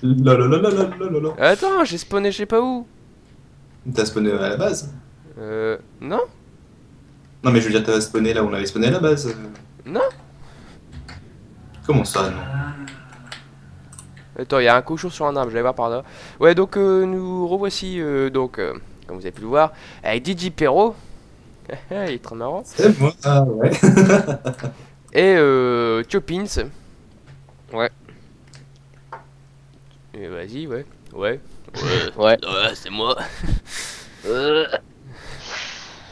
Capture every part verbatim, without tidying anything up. La la la la la la la. Attends, j'ai spawné je sais pas où. T'as spawné à la base? Euh... Non. Non mais je veux dire t'as spawné là où on avait spawné à la base. Non. Comment ça non? Attends, il y a un cochon sur un arbre, je vais voir par là. Ouais donc euh, nous revoici euh, donc euh, comme vous avez pu le voir avec DigiPierrot. Il est très marrant. C'est moi. Ah ouais. Et euh... Tiopins. Ouais. Vas-y, ouais. Ouais. Ouais, ouais. Ouais c'est moi.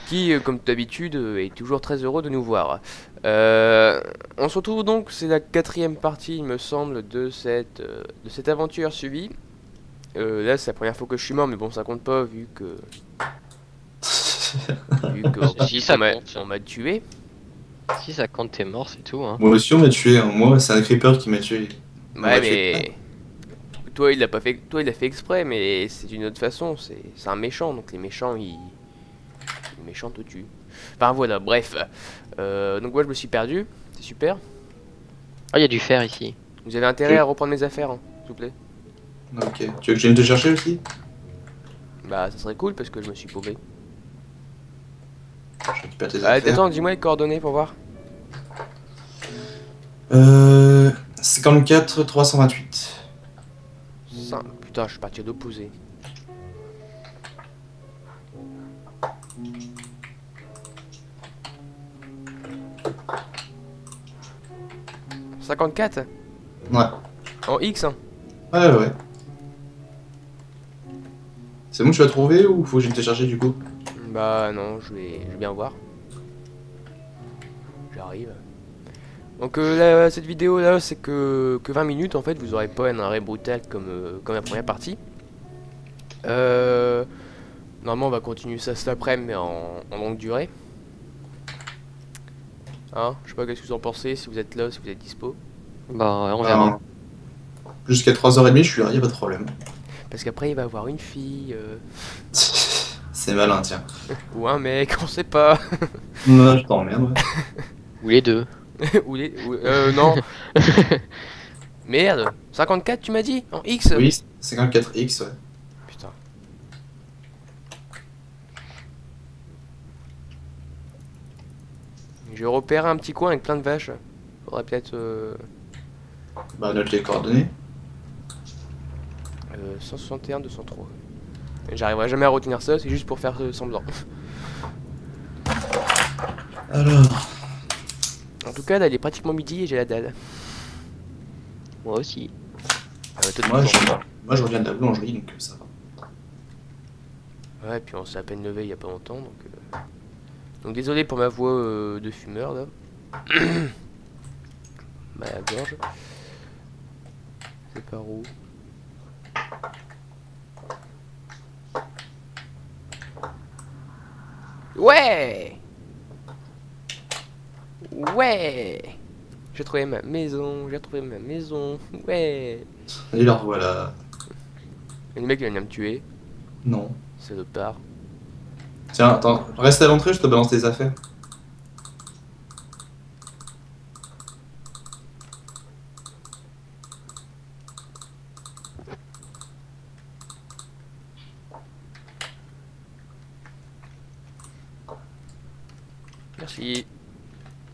Qui, comme d'habitude, est toujours très heureux de nous voir. Euh, on se retrouve donc, c'est la quatrième partie, il me semble, de cette, euh, de cette aventure subie. Euh, là, c'est la première fois que je suis mort, mais bon, ça compte pas, vu que... vu que si, ça compte. On m'a tué. Si ça compte, t'es mort, c'est tout. Hein. Moi aussi, on m'a tué. Hein. Moi, c'est un creeper qui m'a tué. Ouais, mais... Tué. Toi il l'a pas fait, toi il l'a fait exprès, mais c'est d'une autre façon, c'est un méchant, donc les méchants ils, les méchants te tuent. Enfin voilà, bref. Euh, donc moi ouais, je me suis perdu, c'est super. Ah, il y a du fer ici. Vous avez intérêt tu... à reprendre mes affaires, hein, s'il vous plaît. Ok. Tu veux que je vienne te chercher aussi? Bah ça serait cool parce que je me suis paumé. Je récupère tes affaires. Attends, dis-moi les coordonnées pour voir. Euh, cinquante-quatre trois cent vingt-huit. Putain, je suis parti à l'opposé. cinquante-quatre? Ouais. En X, hein? Ouais, ouais. C'est bon, tu l'as trouvé ou faut que je te chercher du coup? Bah non, je vais, je vais bien voir. J'arrive. Donc euh, là, cette vidéo là c'est que, que vingt minutes en fait, vous aurez pas un arrêt brutal comme, euh, comme la première partie. Euh, normalement on va continuer ça cet après-midi mais en, en longue durée. Hein, je sais pas qu'est-ce que vous en pensez, si vous êtes là, si vous êtes dispo. Bah on verra. Jusqu'à trois heures trente je suis là, y'a pas de problème. Parce qu'après il va avoir une fille. Euh... c'est malin tiens. Ou un mec, on sait pas. Non, je t'emmerde. Ouais. Ou les deux. Ou les... Ou... Euh, non. Merde. cinquante-quatre, tu m'as dit? En X? Oui, cinquante-quatre X, ouais. Putain. Je repère un petit coin avec plein de vaches. Faudrait peut-être... Euh... Bah, note les coordonnées. Euh, cent soixante et un, deux cent trois. J'arriverai jamais à retenir ça, c'est juste pour faire semblant. Alors... En tout cas, là, il est pratiquement midi et j'ai la dalle. Moi aussi. Euh, moi, je... moi, je reviens de la boulangerie, donc ça va. Ouais, puis on s'est à peine levé il y a pas longtemps, donc... Euh... Donc désolé pour ma voix euh, de fumeur, là. Ma gorge. C'est par où? Ouais! Ouais, j'ai trouvé ma maison, j'ai trouvé ma maison, ouais. Et leur voilà. Et le mec il vient me tuer. Non. C'est de part. Tiens, attends, reste à l'entrée, je te balance tes affaires. Merci.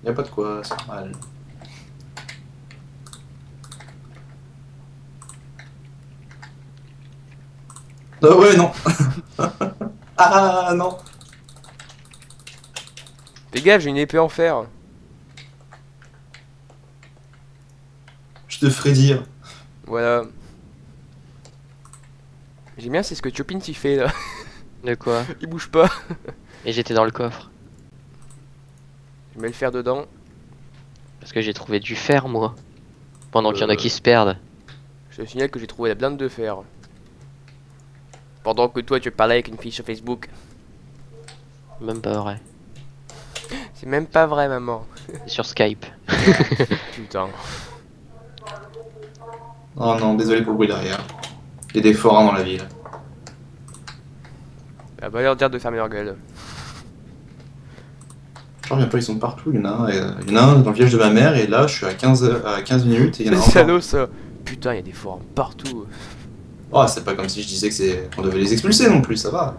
Y'a pas de quoi, c'est normal. Ah oh ouais, non. Ah non. Fais gaffe, j'ai une épée en fer. Je te ferai dire. Voilà. J'aime bien, c'est ce que Tiopins y fait là. De quoi? Il bouge pas. Et j'étais dans le coffre. Je mets le fer dedans. Parce que j'ai trouvé du fer moi. Pendant euh... qu'il y en a qui se perdent. Je te signale que j'ai trouvé la blinde de fer. Pendant que toi tu parlais avec une fille sur Facebook. Même pas vrai. C'est même pas vrai maman. Sur Skype. Putain. Oh non, désolé pour le bruit derrière. Il y a des forains dans la ville. Bah va leur dire de fermer leur gueule. Genre, ils sont partout, il y en a un dans le village de ma mère, et là je suis à quinze minutes et il y en a un. C'est salaud ça! putain, il y a des formes partout. Oh, c'est pas comme si je disais que c'est qu'on devait les expulser non plus, ça va.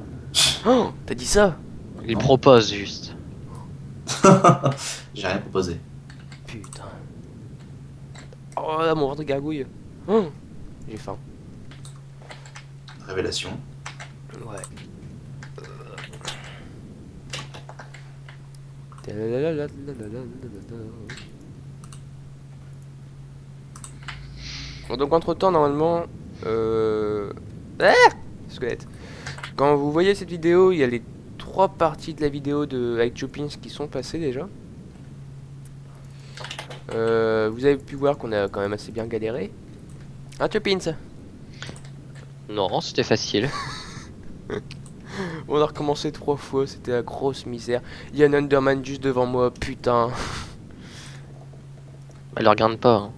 Oh, t'as dit ça? Il propose juste. J'ai rien proposé. Putain. Oh là, mon ventre gargouille. Oh, j'ai faim. Révélation. Ouais. Bon, donc entre temps normalement euh... ah squelette. Quand vous voyez cette vidéo, il y a les trois parties de la vidéo de avec Tiopins qui sont passées déjà. Euh, vous avez pu voir qu'on a quand même assez bien galéré. Hein Tiopins? Non, c'était facile. On a recommencé trois fois, c'était la grosse misère. Il y a un Underman juste devant moi, putain. Elle regarde pas. Hein.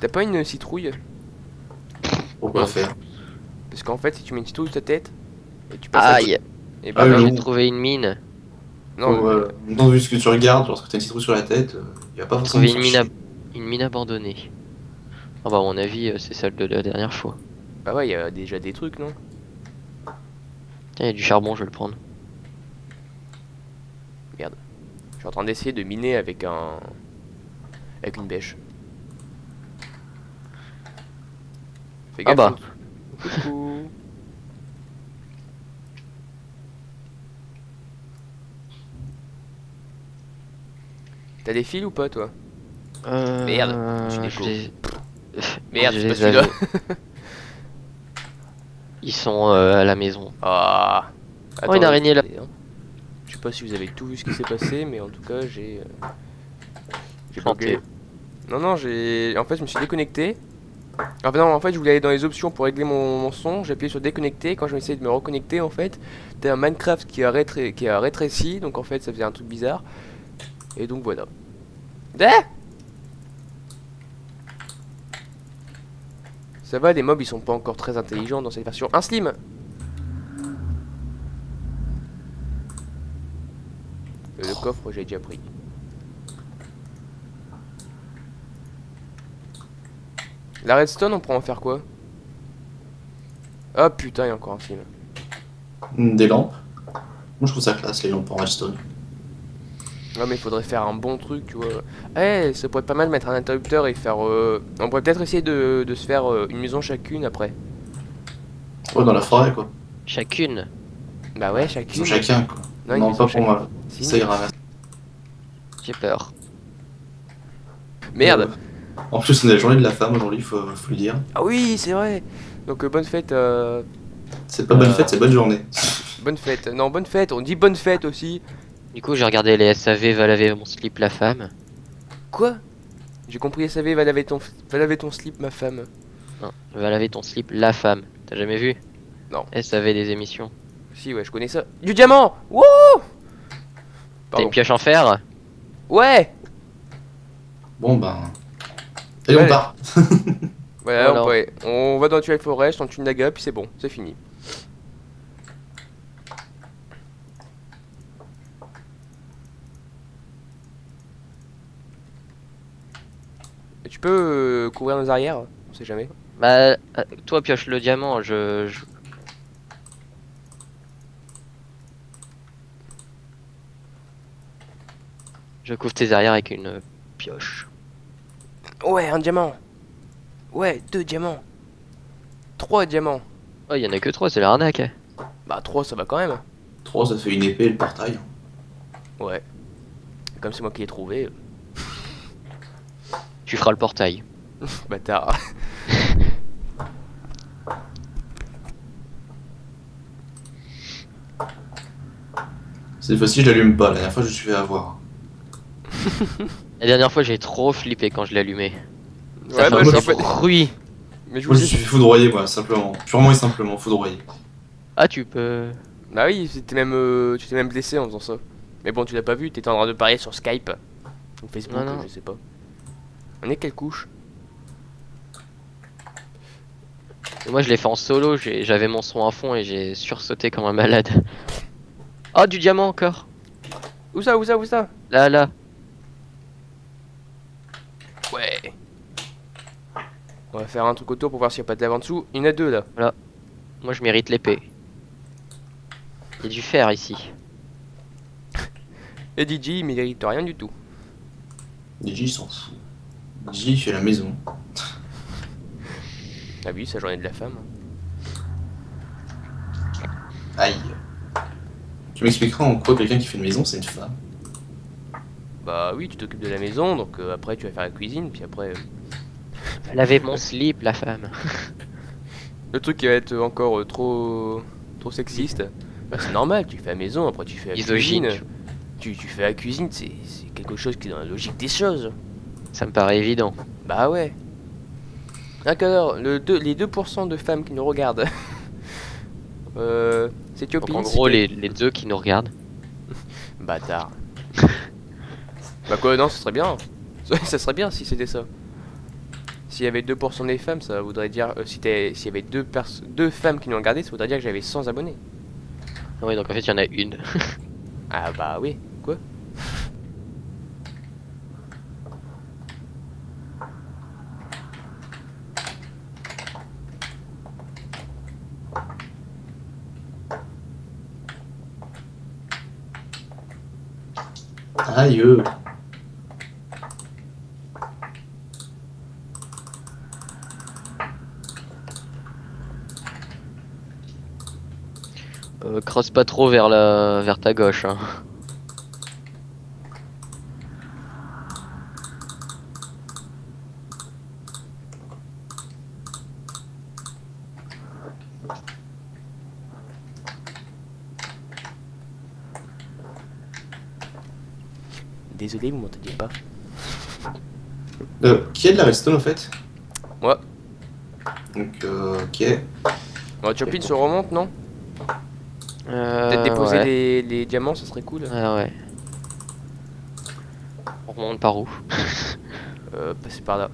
T'as pas une citrouille? Pourquoi faire? Parce qu'en fait, si tu mets une citrouille sur ta tête, et tu passes. Aïe! Et bah, ah, oui, j'ai trouvé une mine. Non, oh, euh, non, vu ce que tu regardes, lorsque t'as une citrouille sur la tête, il euh, a pas forcément. Trouver une mine, ab... une mine abandonnée. Ah, bah, à mon avis, c'est celle de la dernière fois. Bah, ouais, il y a déjà des trucs, non? Tiens, il y a du charbon, je vais le prendre. Merde. Je suis en train d'essayer de miner avec un. Avec une bêche. Fais gaffe. Ah bah. Coucou. T'as des fils ou pas, toi? Euh. Merde. Je les... Merde, je les avais. Ils sont euh, à la maison. Ah. Attends, oh, une araignée là. Je sais pas si vous avez tout vu ce qui s'est passé, mais en tout cas j'ai. Euh... J'ai planté. Non non, j'ai. En fait, je me suis déconnecté. Ah ben non, en fait, je voulais aller dans les options pour régler mon, mon son. J'ai appuyé sur déconnecter. Quand j'ai essayé de me reconnecter, en fait, t'as un Minecraft qui a rétréci, qui a rétréci. Donc en fait, ça faisait un truc bizarre. Et donc voilà. Ah, ça va, les mobs ils sont pas encore très intelligents dans cette version. Un slim. Le coffre j'ai déjà pris. La redstone on pourra en faire quoi? Ah putain, il y a encore un slim. Des lampes. Moi je trouve ça classe les lampes en redstone. Non mais il faudrait faire un bon truc, tu vois. Eh, hey, ça pourrait être pas mal de mettre un interrupteur et faire... Euh... On pourrait peut-être essayer de, de se faire euh, une maison chacune après. Oh, dans la forêt, quoi. Chacune? Bah ouais, chacune. Ils sont chacun, quoi. Non, non pas pour moi. Si, ça ira. J'ai peur. Merde. En plus, c'est la journée de la femme aujourd'hui, faut, faut le dire. Ah oui, c'est vrai. Donc, euh, bonne fête. Euh... C'est pas euh... bonne fête, c'est bonne journée. Bonne fête. Non, bonne fête. On dit bonne fête aussi. Du coup, j'ai regardé les S A V, va laver mon slip, la femme. Quoi? J'ai compris S A V, va laver ton, va laver ton slip, ma femme. Non, va laver ton slip, la femme. T'as jamais vu? Non. S A V des émissions. Si, ouais, je connais ça. Du diamant! Wouh! T'as une pioche en fer? Ouais! Bon, ben. Et ouais, on part. Voilà, voilà. On, peut... on va dans la forêt, on tue une Naga, puis c'est bon, c'est fini. Tu peux euh, couvrir nos arrières, on sait jamais. Bah, toi pioche le diamant, je. je... Je couvre tes arrières avec une euh, pioche. Ouais, un diamant. Ouais, deux diamants. Trois diamants. Oh, il y en a que trois, c'est l'arnaque. Bah, trois, ça va quand même. Trois, ça fait une épée et le portail. Ouais. Comme c'est moi qui l'ai trouvé. Tu feras le portail. Bâtard. Cette fois-ci, je l'allume pas. La dernière fois, je suis fait avoir. La dernière fois, j'ai trop flippé quand je l'allumais. Ouais, bah, je suis fruit. Mais je vous moi, dis... je suis foudroyé, moi, simplement. Purement et simplement, foudroyé. Ah, tu peux. Bah oui, c'était même, euh, tu t'es même blessé en faisant ça. Mais bon, tu l'as pas vu, t'étais en train de parler sur Skype. Ou Facebook, non, non. Je sais pas. On est quelle couche? Et moi je l'ai fait en solo, j'avais mon son à fond et j'ai sursauté comme un malade. Oh, du diamant encore! Où ça? Où ça? Où ça? Là, là. Ouais. On va faire un truc autour pour voir s'il n'y a pas de lave en dessous. Il y en a deux là. Voilà. Moi je mérite l'épée. Il y a du fer ici. Et D J il mérite rien du tout. D J s'en fout. D J fait la maison. Ah oui, sa journée de la femme. Aïe. Tu m'expliqueras en quoi quelqu'un qui fait une maison c'est une femme. Bah oui, tu t'occupes de la maison, donc euh, après tu vas faire la cuisine, puis après... Euh... Laver mon slip, la femme. Le truc qui va être encore euh, trop trop sexiste, bah, c'est normal, tu fais la maison, après tu fais la cuisine. Tu, tu fais la cuisine, c'est quelque chose qui est dans la logique des choses. Ça me paraît évident. Bah ouais. D'accord, le deux, les deux pour cent de femmes qui nous regardent. euh, c'est Tiopins. En gros, les, les deux qui nous regardent. Bâtard. Bah quoi, non, ce serait bien. Ça serait bien si c'était ça. S'il y avait deux pour cent des femmes, ça voudrait dire... Euh, si s'il y avait deux, deux femmes qui nous regardaient, ça voudrait dire que j'avais cent abonnés. Ah oui, donc en fait, il y en a une. Ah bah oui, quoi. Aïe. Euh, crosse pas trop vers la vers ta gauche hein. Désolé, vous m'entendiez pas. Euh, qui a de la redstone en fait? Moi. Ouais. Donc euh, ok. Bon, Tiopins se remonte non? Euh, Peut-être déposer ouais. les, les diamants, ça serait cool. Ah ouais. On remonte par où? euh, Passer par là.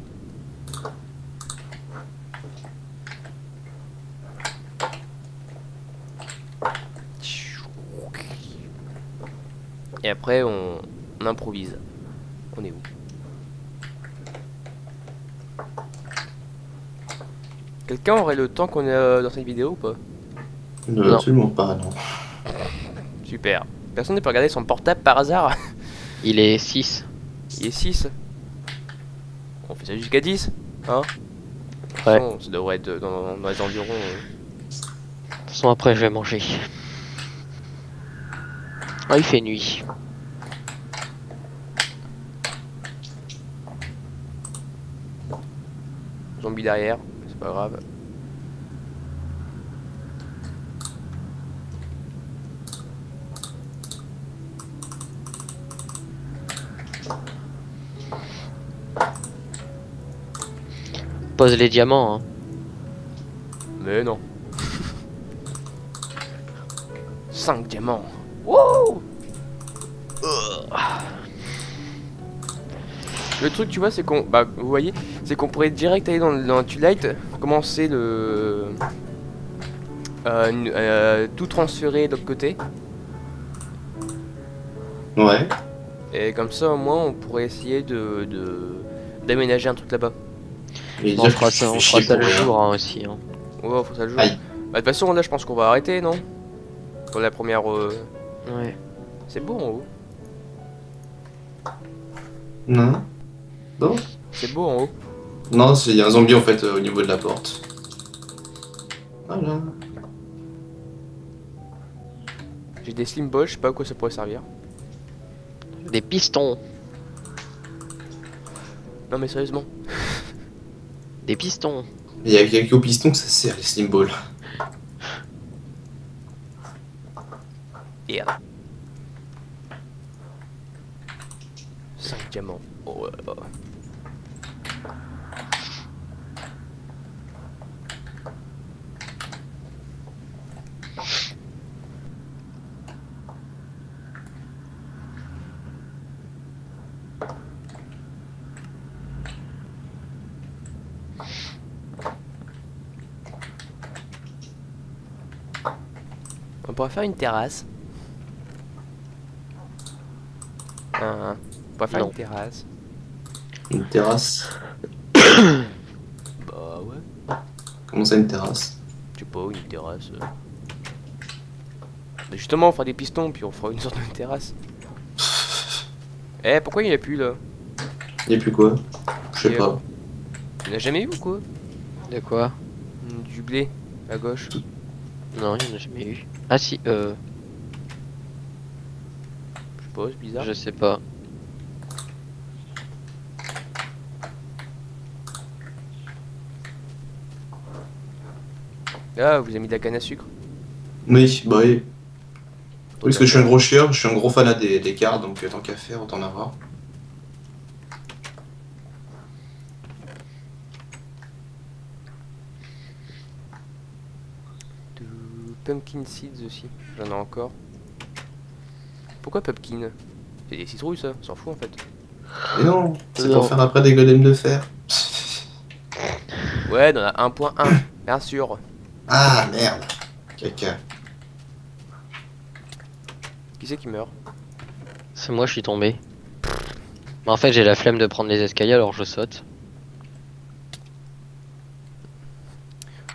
Et après on, on improvise. On est où? Quelqu'un aurait le temps qu'on est dans cette vidéo ou pas? Non, non. Absolument pas, non. Super. Personne ne peut regarder son portable par hasard. Il est six. Il est six. On fait ça jusqu'à dix, hein? Ouais. Façon, ça devrait être dans, dans les environs. De toute façon, après, je vais manger. Ah, oh, il fait nuit. Zombie derrière, c'est pas grave. Pose les diamants hein. Mais non. cinq diamants. Wow. Le truc tu vois c'est qu'on bah vous voyez c'est qu'on pourrait direct aller dans dans la Twilight, commencer le euh, euh, tout transférer de l'autre côté. Ouais. Et comme ça au moins on pourrait essayer de d'aménager un truc là-bas. Bon, on fera ça, on fera ça le jour hein, aussi. Hein. Ouais, on fera ça le jour. Aïe. Bah de toute façon là je pense qu'on va arrêter non? Pour la première... Euh... Ouais. C'est beau en haut. Non. Non. C'est beau en haut. Non, il y a un zombie en fait euh, au niveau de la porte. Voilà. J'ai des slim balls, je sais pas à quoi ça pourrait servir. Des pistons. Non mais sérieusement. Des pistons. Il y a quelques pistons que ça sert les slim balls. Yeah. cinq diamants. Oh, oh. On pourrait faire une terrasse. Un... On pourrait faire non. une terrasse. Une terrasse. Bah... Comment ça, une terrasse? Je sais pas, une terrasse. Mais justement, on fera des pistons, puis on fera une sorte de terrasse. Eh, hey, pourquoi il n'y a plus là? Il n'y a plus quoi? Je sais pas. Il n'y en a jamais eu ou quoi? De quoi? Du blé, à gauche. Non, il n'y en a jamais eu. Ah si, euh. Je sais pas, c'est bizarre. Je sais pas. Ah, vous avez mis de la canne à sucre? Oui, bah oui. Oui, parce que je suis un gros chieur, je suis un gros fan à des, des cartes, donc tant qu'à faire, autant en avoir. De pumpkin seeds aussi, j'en ai encore. Pourquoi pumpkin? C'est des citrouilles ça, on s'en fout en fait. Mais non, c'est pour faire après des golems de fer. Ouais, dans la un point un, bien sûr. Ah merde, caca. Qui c'est qui meurt? C'est moi, je suis tombé. Mais en fait, j'ai la flemme de prendre les escaliers, alors je saute.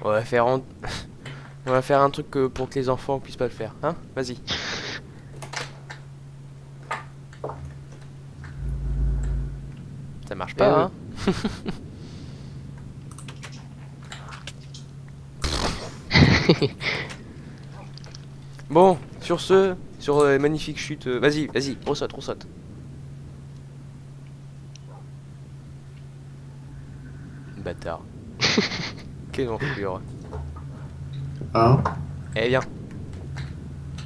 On va faire en... on va faire un truc pour que les enfants puissent pas le faire, hein? Vas-y. Ça marche pas, eh hein? Bon, sur ce... Sur les magnifiques chutes, euh, vas-y, vas-y, on saute, on saute. Bâtard. Quelle enflure. Hein? Eh bien.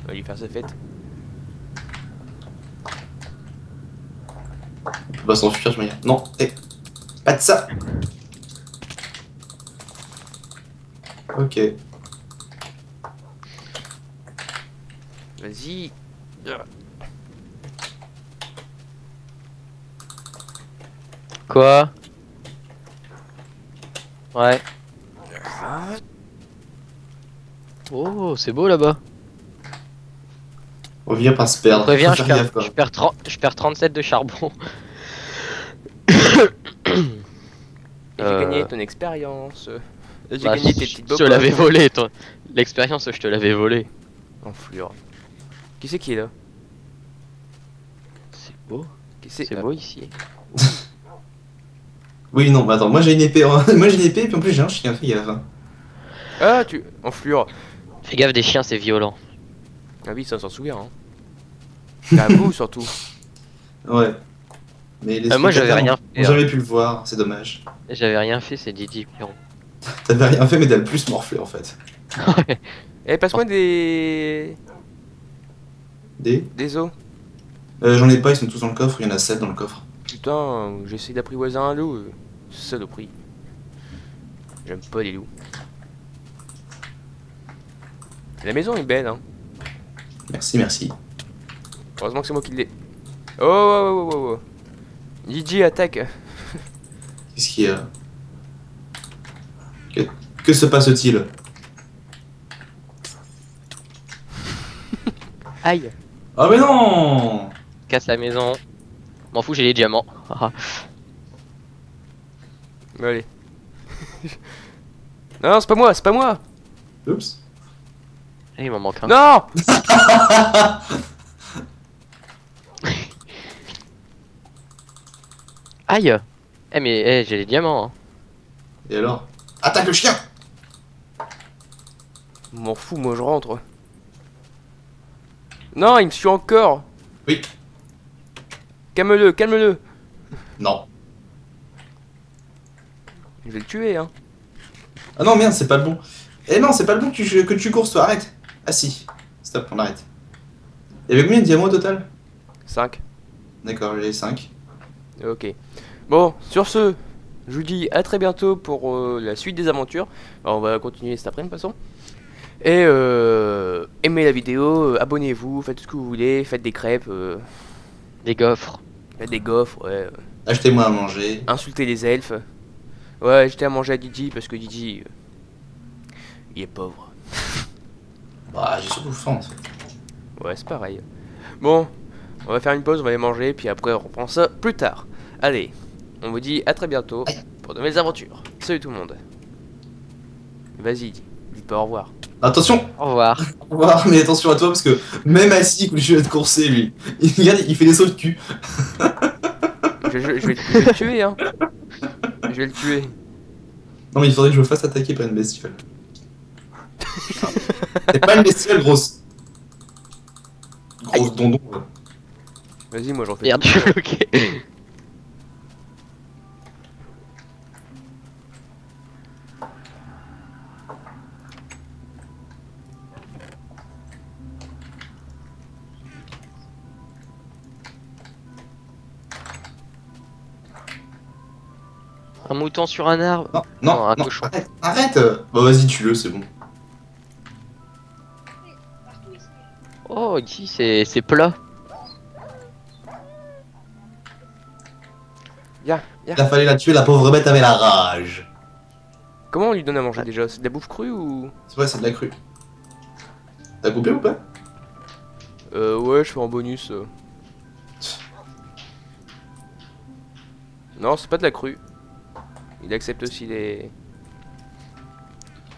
On va lui faire sa fête. On peut pas s'enfuir, je m'en vais. Non, eh. Pas de ça. Ok. Vas-y. Quoi? Ouais. Oh, c'est beau là-bas. On vient pas se perdre. Préviens, je, perds, je, perds trente, je perds trente-sept de charbon. J'ai euh... gagné ton expérience. J'ai bah, gagné tes petites bobos. Je te l'avais volé, toi. L'expérience, je te l'avais volé. Enflure. Qui c'est qui est là? C'est beau. C'est beau ici. Oui, non, bah attends, moi j'ai une épée, hein. Moi j'ai une épée, puis en plus j'ai un chien, fais gaffe. Ah, tu. Enflure. Fais gaffe, des chiens, c'est violent. Ah oui, ça s'en souvient, hein. C'est à vous surtout. Ouais. Mais les euh, moi j'avais rien fait. J'avais pu le voir, c'est dommage. J'avais rien fait, c'est DigiPierrot. T'avais rien fait, mais t'as le plus morflé en fait. Ouais. Eh, passe-moi des. Des Des os. Euh, J'en ai pas, ils sont tous dans le coffre, il y en a sept dans le coffre. Putain, j'essaie d'apprivoiser un loup, saloperie. J'aime pas les loups. La maison est belle, hein. Merci, merci. Heureusement que c'est moi qui l'ai. Oh, oh, oh, oh, oh. D J attaque. Qu'est-ce qu'il y a? Que, que se passe-t-il? Aïe. Ah mais non. Casse la maison. M'en fous, j'ai les diamants. Mais allez. Non, non, c'est pas moi, c'est pas moi. Oups. Et il m'en manque un. Non. Aïe. Eh mais eh, j'ai les diamants. Hein. Et alors? Attaque le chien. M'en fous, moi je rentre. Non, il me suit encore. Oui. Calme-le, calme-le. Non. Je vais le tuer, hein. Ah non, merde, c'est pas le bon. Eh non, c'est pas le bon que tu, que tu courses, toi, arrête. Ah si, stop, on arrête. Il y avait combien de diamants au total? Cinq. D'accord, j'ai cinq. Ok. Bon, sur ce, je vous dis à très bientôt pour euh, la suite des aventures. Alors, on va continuer cet après-midi, de toute façon. Et euh, aimez la vidéo, euh, abonnez-vous, faites ce que vous voulez, faites des crêpes, euh... des gaufres, faites des gaufres, ouais. Achetez-moi à manger. Insultez les elfes. Ouais, j'étais à manger à Didi parce que Didi, euh, il est pauvre. Bah, j'ai surtout faim. Ouais, c'est pareil. Bon, on va faire une pause, on va aller manger, puis après on reprend ça plus tard. Allez, on vous dit à très bientôt pour de nouvelles aventures. Salut tout le monde. Vas-y, dis, dis pas au revoir. Attention! Au revoir. Au revoir, mais attention à toi parce que même assis, je vais te courser lui. Il, regarde, il fait des sauts de cul. je, je, je, vais, je vais le tuer, hein. Je vais le tuer. Non, mais il faudrait que je me fasse attaquer par une bestiole. C'est pas une bestiole grosse. Grosse dondon. Vas-y, moi j'en fais. Merde, je suis bloqué. Un mouton sur un arbre. Non, non, non, un non cochon. Arrête, arrête. Bah vas-y, tue-le, c'est bon. Oh, ici c'est plat. Yeah, yeah. Il a fallu la tuer, la pauvre bête avait la rage. Comment on lui donne à manger déjà? C'est de la bouffe crue ou? C'est vrai, c'est de la crue. T'as coupé ou pas? Euh, ouais, je fais en bonus. Euh. Non, c'est pas de la crue. Il accepte aussi les...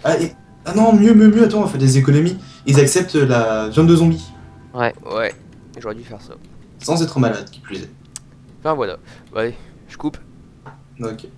Ah, et... ah non, mieux, mieux, mieux, attends, on fait des économies. Ils acceptent la viande de zombie. Ouais, ouais, j'aurais dû faire ça. Sans être malade, qui plus est. Enfin voilà, ouais, je coupe. Ok.